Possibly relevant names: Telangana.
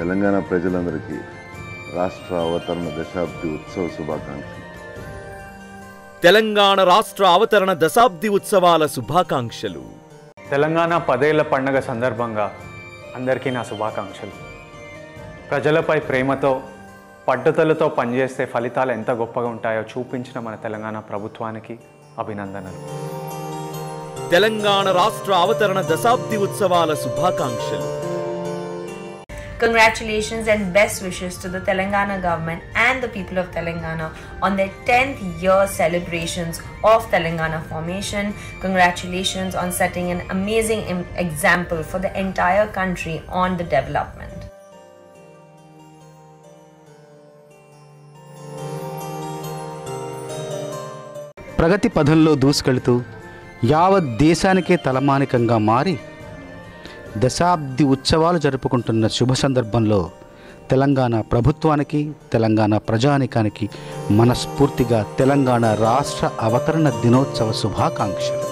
తెలంగాణ ప్రజలందరికీ రాష్ట్ర అవతరణ దశాబ్ది ఉత్సవ శుభాకాంక్షలు. తెలంగాణ రాష్ట్ర అవతరణ దశాబ్ది ఉత్సవాల శుభాకాంక్షలు. తెలంగాణ పదేళ్ల పండుగ సందర్భంగా అందరికీ నా శుభాకాంక్షలు. ప్రజలపై ప్రేమతో పద్ధతులతో పనిచేస్తే ఫలితాలు ఎంత గొప్పగా ఉంటాయో చూపించిన మన తెలంగాణ ప్రభుత్వానికి అభినందనలు. తెలంగాణ రాష్ట్ర అవతరణ దశాబ్ది ఉత్సవాల శుభాకాంక్షలు. Congratulations and best wishes to the Telangana government and the people of Telangana on their 10th year celebrations of Telangana formation. Congratulations on setting an amazing example for the entire country on the development. ప్రగతి పథంలో దూసుకెళ్తూ యావత్ దేశానికే తలమానికంగా మారి దశాబ్ది ఉత్సవాలు జరుపుకుంటున్న శుభ సందర్భంలో తెలంగాణ ప్రభుత్వానికి, తెలంగాణ ప్రజానికానికి మనస్ఫూర్తిగా తెలంగాణ రాష్ట్ర అవతరణ దినోత్సవ శుభాకాంక్షలు.